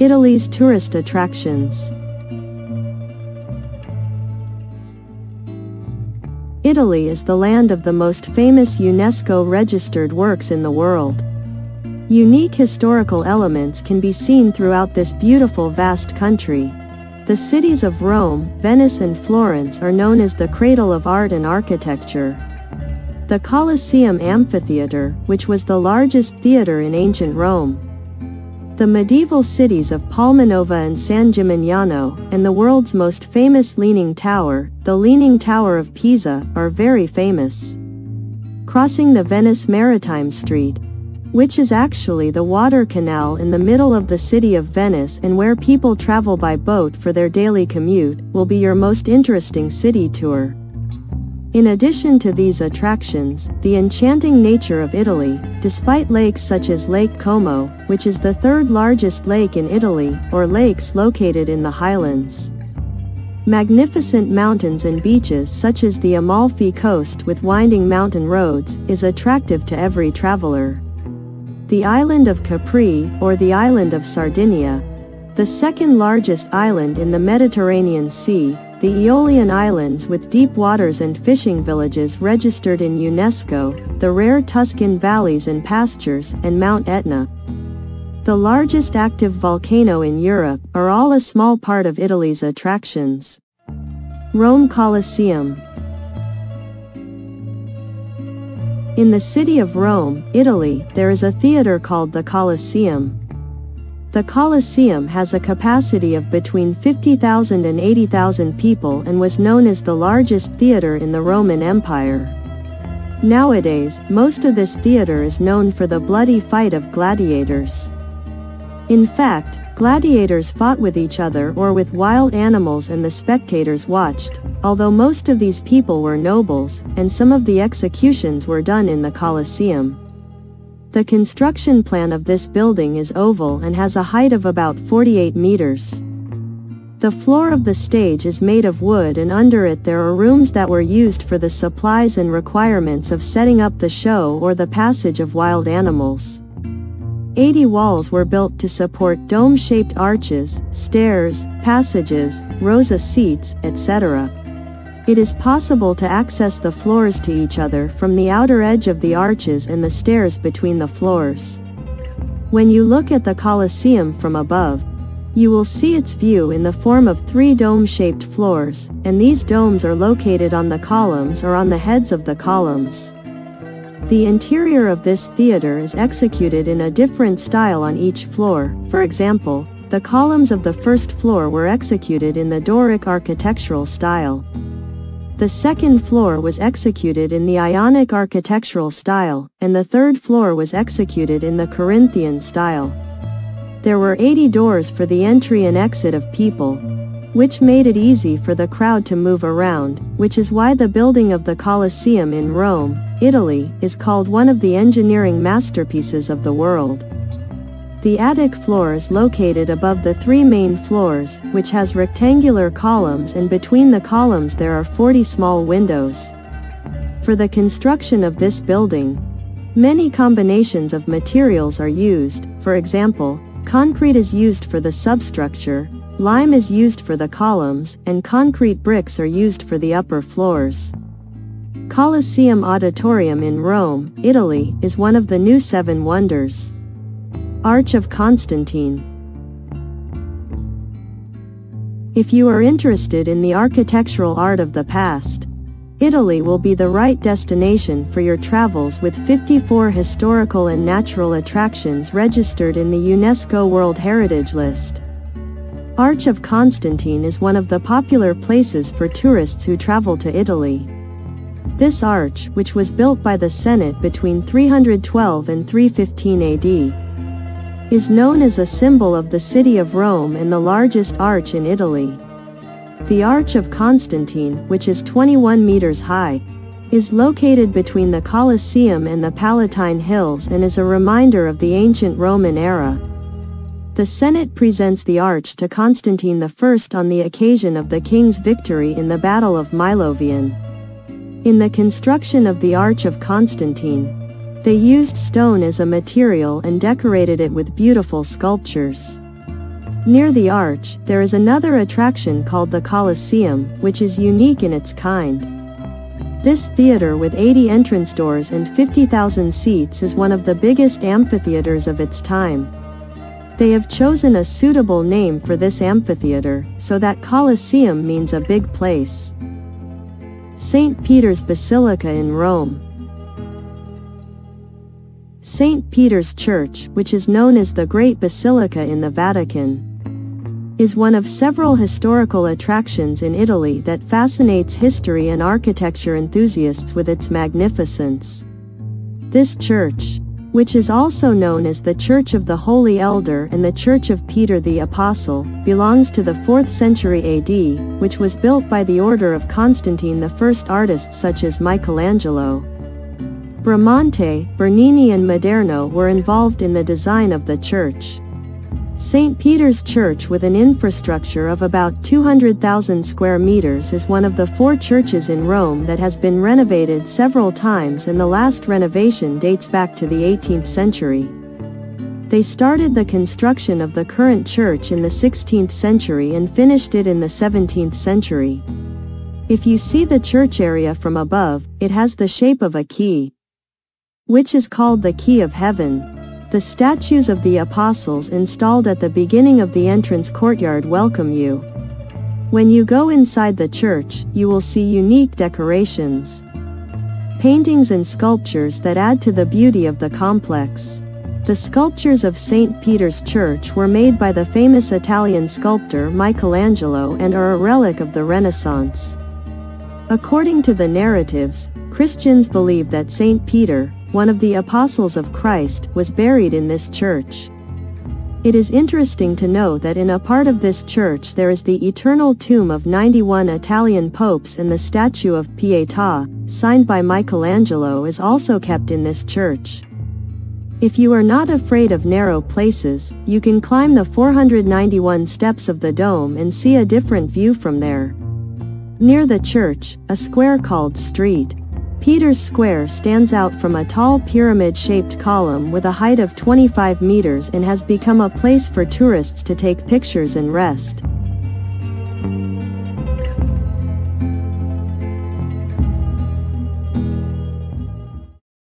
Italy's tourist attractions. Italy is the land of the most famous UNESCO-registered works in the world. Unique historical elements can be seen throughout this beautiful vast country. The cities of Rome, Venice and Florence are known as the cradle of art and architecture. The Colosseum amphitheater, which was the largest theater in ancient Rome. The medieval cities of Palmanova and San Gimignano, and the world's most famous Leaning Tower, the Leaning Tower of Pisa, are very famous. Crossing the Venice Maritime Street, which is actually the water canal in the middle of the city of Venice and where people travel by boat for their daily commute, will be your most interesting city tour. In addition to these attractions, the enchanting nature of Italy, despite lakes such as Lake Como, which is the third largest lake in Italy, or lakes located in the highlands. Magnificent mountains and beaches such as the Amalfi Coast with winding mountain roads, is attractive to every traveler. The island of Capri, or the island of Sardinia, the second largest island in the Mediterranean Sea, the Aeolian Islands with deep waters and fishing villages registered in UNESCO, the rare Tuscan valleys and pastures, and Mount Etna, the largest active volcano in Europe, are all a small part of Italy's attractions. Rome Colosseum. In the city of Rome, Italy, there is a theater called the Colosseum. The Colosseum has a capacity of between 50,000 and 80,000 people and was known as the largest theater in the Roman Empire. Nowadays, most of this theater is known for the bloody fight of gladiators. In fact, gladiators fought with each other or with wild animals and the spectators watched, although most of these people were nobles, and some of the executions were done in the Colosseum. The construction plan of this building is oval and has a height of about 48 meters. The floor of the stage is made of wood and under it there are rooms that were used for the supplies and requirements of setting up the show or the passage of wild animals. 80 walls were built to support dome-shaped arches, stairs, passages, rows of seats, etc. It is possible to access the floors to each other from the outer edge of the arches and the stairs between the floors. When you look at the Colosseum from above, you will see its view in the form of three dome-shaped floors, and these domes are located on the columns or on the heads of the columns. The interior of this theater is executed in a different style on each floor. For example, the columns of the first floor were executed in the Doric architectural style. The second floor was executed in the Ionic architectural style, and the third floor was executed in the Corinthian style. There were 80 doors for the entry and exit of people, which made it easy for the crowd to move around, which is why the building of the Colosseum in Rome, Italy, is called one of the engineering masterpieces of the world. The attic floor is located above the three main floors, which has rectangular columns, and between the columns there are 40 small windows. For the construction of this building, many combinations of materials are used. For example, concrete is used for the substructure, lime is used for the columns, and concrete bricks are used for the upper floors. Colosseum Auditorium in Rome, Italy, is one of the new Seven Wonders. Arch of Constantine. If you are interested in the architectural art of the past, Italy will be the right destination for your travels with 54 historical and natural attractions registered in the UNESCO World Heritage List. Arch of Constantine is one of the popular places for tourists who travel to Italy. This arch, which was built by the Senate between 312 and 315 AD, is known as a symbol of the city of Rome and the largest arch in Italy. The Arch of Constantine, which is 21 meters high, is located between the Colosseum and the Palatine Hills and is a reminder of the ancient Roman era. The Senate presents the arch to Constantine I on the occasion of the king's victory in the Battle of Milvian. In the construction of the Arch of Constantine, they used stone as a material and decorated it with beautiful sculptures. Near the arch, there is another attraction called the Colosseum, which is unique in its kind. This theater with 80 entrance doors and 50,000 seats is one of the biggest amphitheaters of its time. They have chosen a suitable name for this amphitheater, so that Colosseum means a big place. St. Peter's Basilica in Rome. St. Peter's Church, which is known as the Great Basilica in the Vatican, is one of several historical attractions in Italy that fascinates history and architecture enthusiasts with its magnificence. This church, which is also known as the Church of the Holy Elder and the Church of Peter the Apostle, belongs to the 4th century AD, which was built by the order of Constantine I. Artists such as Michelangelo, Bramante, Bernini and Maderno were involved in the design of the church. St. Peter's Church, with an infrastructure of about 200,000 square meters, is one of the four churches in Rome that has been renovated several times, and the last renovation dates back to the 18th century. They started the construction of the current church in the 16th century and finished it in the 17th century. If you see the church area from above, it has the shape of a key, which is called the Key of Heaven. The statues of the apostles installed at the beginning of the entrance courtyard welcome you. When you go inside the church, you will see unique decorations, paintings and sculptures that add to the beauty of the complex. The sculptures of St. Peter's Church were made by the famous Italian sculptor Michelangelo and are a relic of the Renaissance. According to the narratives, Christians believe that St. Peter, one of the apostles of Christ, was buried in this church. It is interesting to know that in a part of this church there is the eternal tomb of 91 Italian popes, and the statue of Pietà, signed by Michelangelo, is also kept in this church. If you are not afraid of narrow places, you can climb the 491 steps of the dome and see a different view from there. Near the church, a square called Street Peter's Square stands out from a tall pyramid-shaped column with a height of 25 meters and has become a place for tourists to take pictures and rest.